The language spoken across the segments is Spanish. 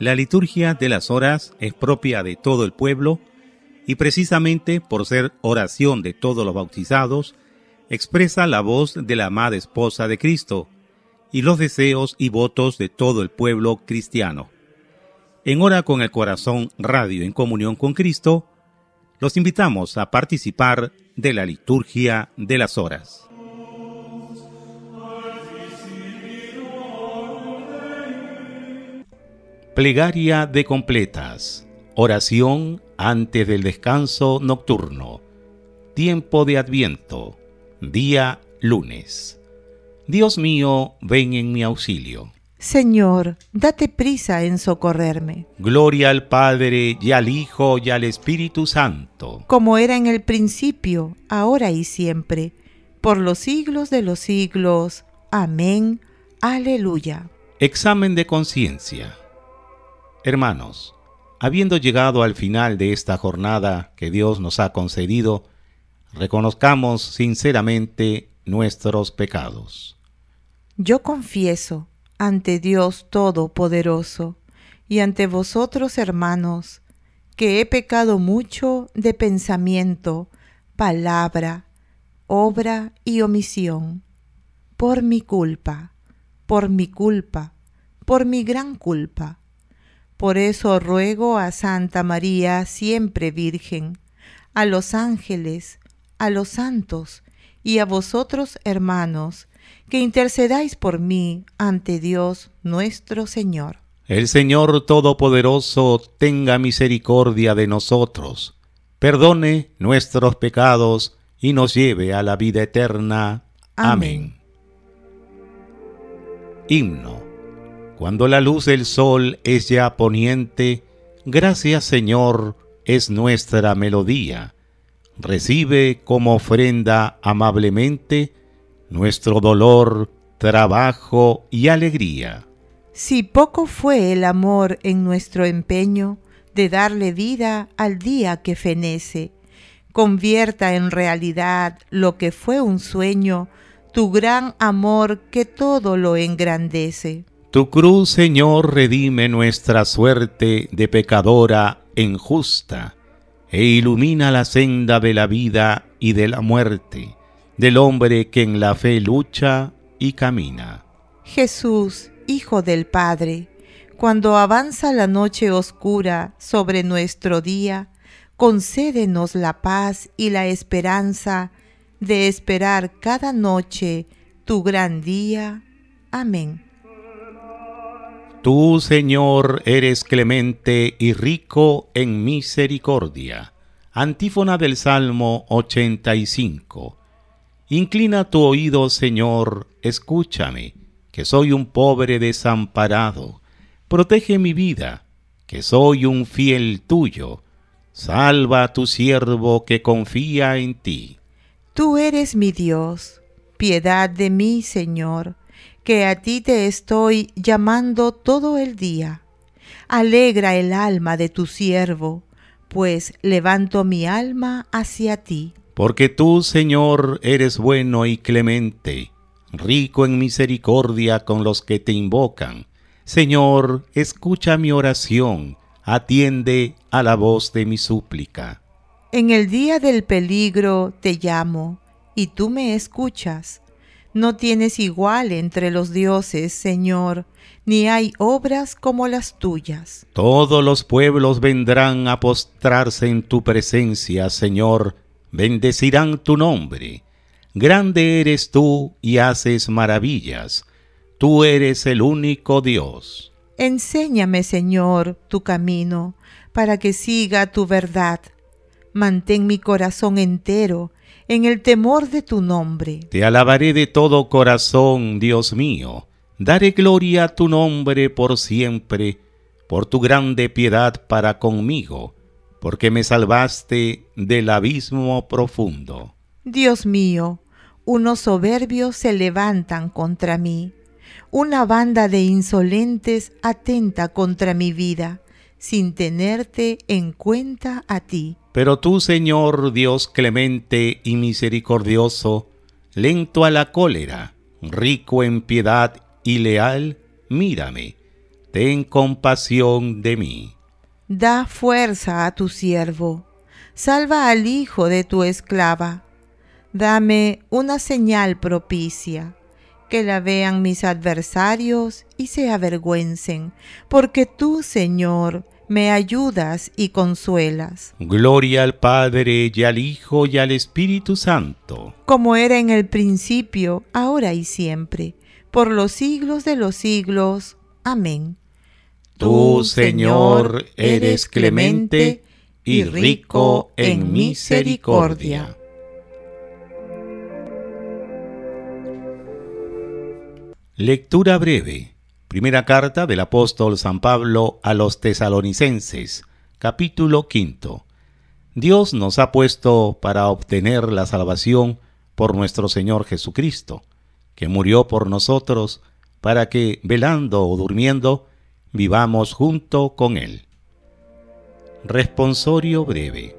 La liturgia de las horas es propia de todo el pueblo y precisamente por ser oración de todos los bautizados, expresa la voz de la amada esposa de Cristo y los deseos y votos de todo el pueblo cristiano. En Ora con el Corazón Radio en Comunión con Cristo, los invitamos a participar de la liturgia de las horas. Plegaria de completas. Oración antes del descanso nocturno. Tiempo de Adviento. Día lunes. Dios mío, ven en mi auxilio. Señor, date prisa en socorrerme. Gloria al Padre, y al Hijo, y al Espíritu Santo. Como era en el principio, ahora y siempre, por los siglos de los siglos. Amén. Aleluya. Examen de conciencia. Hermanos, habiendo llegado al final de esta jornada que Dios nos ha concedido, reconozcamos sinceramente nuestros pecados. Yo confieso ante Dios Todopoderoso y ante vosotros, hermanos, que he pecado mucho de pensamiento, palabra, obra y omisión, por mi culpa, por mi culpa, por mi gran culpa. Por eso ruego a Santa María, siempre Virgen, a los ángeles, a los santos y a vosotros, hermanos, que intercedáis por mí ante Dios nuestro Señor. El Señor Todopoderoso tenga misericordia de nosotros, perdone nuestros pecados y nos lleve a la vida eterna. Amén. Himno. Cuando la luz del sol es ya poniente, gracias, Señor, es nuestra melodía. Recibe como ofrenda amablemente nuestro dolor, trabajo y alegría. Si poco fue el amor en nuestro empeño de darle vida al día que fenece, convierta en realidad lo que fue un sueño, tu gran amor que todo lo engrandece. Tu cruz, Señor, redime nuestra suerte de pecadora en justa, e ilumina la senda de la vida y de la muerte, del hombre que en la fe lucha y camina. Jesús, Hijo del Padre, cuando avanza la noche oscura sobre nuestro día, concédenos la paz y la esperanza de esperar cada noche tu gran día. Amén. Tú, Señor, eres clemente y rico en misericordia. Antífona del Salmo 85. Inclina tu oído, Señor, escúchame, que soy un pobre desamparado. Protege mi vida, que soy un fiel tuyo. Salva a tu siervo que confía en ti. Tú eres mi Dios. Piedad de mí, Señor, que a ti te estoy llamando todo el día. Alegra el alma de tu siervo, pues levanto mi alma hacia ti. Porque tú, Señor, eres bueno y clemente, rico en misericordia con los que te invocan. Señor, escucha mi oración, atiende a la voz de mi súplica. En el día del peligro te llamo, y tú me escuchas. No tienes igual entre los dioses, Señor, ni hay obras como las tuyas. Todos los pueblos vendrán a postrarse en tu presencia, Señor, bendecirán tu nombre. Grande eres tú y haces maravillas. Tú eres el único Dios. Enséñame, Señor, tu camino, para que siga tu verdad. Mantén mi corazón entero en el temor de tu nombre. Te alabaré de todo corazón, Dios mío. Daré gloria a tu nombre por siempre, por tu grande piedad para conmigo, porque me salvaste del abismo profundo. Dios mío, unos soberbios se levantan contra mí. Una banda de insolentes atenta contra mi vida, sin tenerte en cuenta a ti. Pero tú, Señor, Dios clemente y misericordioso, lento a la cólera, rico en piedad y leal, mírame. ten compasión de mí. Da fuerza a tu siervo, salva al hijo de tu esclava. Dame una señal propicia, que la vean mis adversarios y se avergüencen, porque tú, Señor, me ayudas y consuelas. Gloria al Padre, y al Hijo, y al Espíritu Santo. Como era en el principio, ahora y siempre, por los siglos de los siglos. Amén. Tú, Señor, eres clemente y rico en misericordia. Lectura breve. Primera carta del apóstol San Pablo a los Tesalonicenses, capítulo 5. Dios nos ha puesto para obtener la salvación por nuestro Señor Jesucristo, que murió por nosotros para que, velando o durmiendo, vivamos junto con Él. Responsorio breve.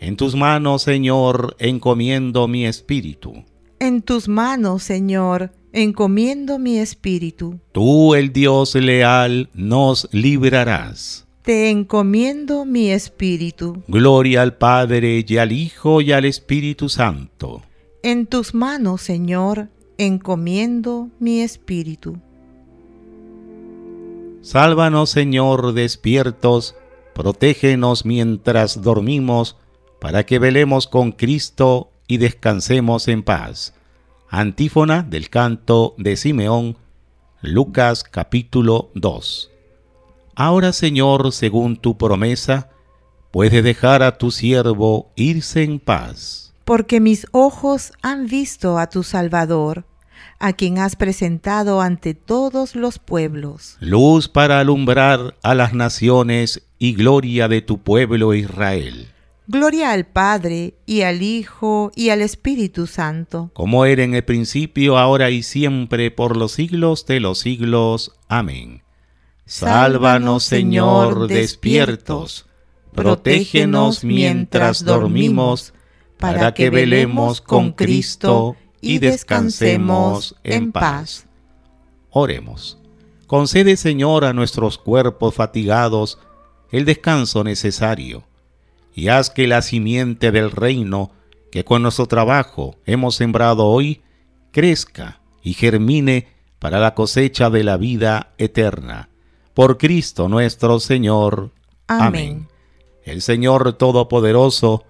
En tus manos, Señor, encomiendo mi espíritu. En tus manos, Señor, encomiendo mi espíritu. Tú, el Dios leal, nos librarás. Te encomiendo mi espíritu. Gloria al Padre, y al Hijo, y al Espíritu Santo. En tus manos, Señor, encomiendo mi espíritu. Sálvanos, Señor, despiertos, protégenos mientras dormimos, para que velemos con Cristo y descansemos en paz. Antífona del canto de Simeón, Lucas capítulo 2. Ahora, Señor, según tu promesa, puedes dejar a tu siervo irse en paz. Porque mis ojos han visto a tu Salvador, a quien has presentado ante todos los pueblos. Luz para alumbrar a las naciones y gloria de tu pueblo Israel. Gloria al Padre, y al Hijo, y al Espíritu Santo. Como era en el principio, ahora y siempre, por los siglos de los siglos. Amén. Sálvanos, Señor, despiertos, protégenos mientras dormimos, para que velemos con Cristo y descansemos en paz. Oremos. Concede, Señor, a nuestros cuerpos fatigados el descanso necesario, y haz que la simiente del reino que con nuestro trabajo hemos sembrado hoy crezca y germine para la cosecha de la vida eterna. Por Cristo nuestro Señor. Amén. El Señor Todopoderoso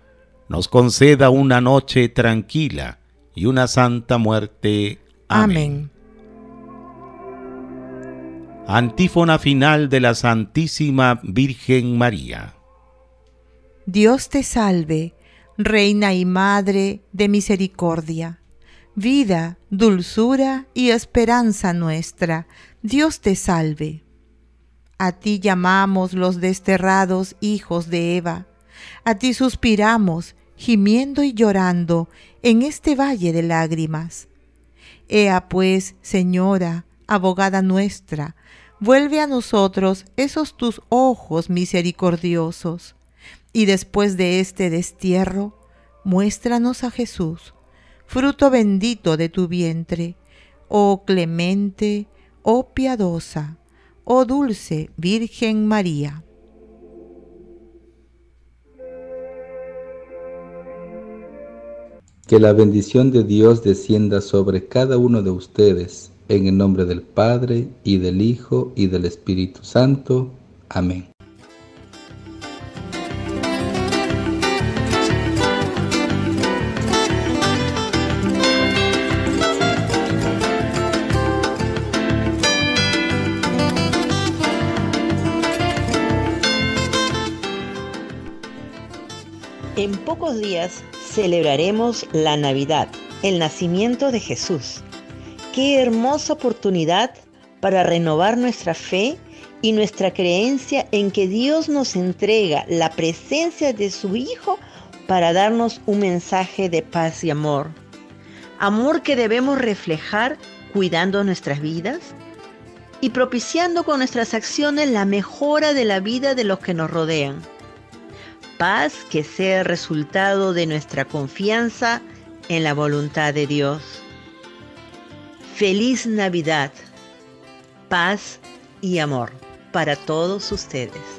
nos conceda una noche tranquila y una santa muerte. Amén. Antífona final de la Santísima Virgen María. Dios te salve, Reina y Madre de misericordia, vida, dulzura y esperanza nuestra. Dios te salve. A ti llamamos los desterrados hijos de Eva. A ti suspiramos, gimiendo y llorando, en este valle de lágrimas. Ea pues, Señora, abogada nuestra, vuelve a nosotros esos tus ojos misericordiosos. Y después de este destierro, muéstranos a Jesús, fruto bendito de tu vientre. Oh clemente, oh piadosa, oh dulce Virgen María. Que la bendición de Dios descienda sobre cada uno de ustedes, en el nombre del Padre, y del Hijo, y del Espíritu Santo. Amén. En pocos días celebraremos la Navidad, el nacimiento de Jesús. ¡Qué hermosa oportunidad para renovar nuestra fe y nuestra creencia en que Dios nos entrega la presencia de su Hijo para darnos un mensaje de paz y amor! Amor que debemos reflejar cuidando nuestras vidas y propiciando con nuestras acciones la mejora de la vida de los que nos rodean. Paz que sea resultado de nuestra confianza en la voluntad de Dios. Feliz Navidad, paz y amor para todos ustedes.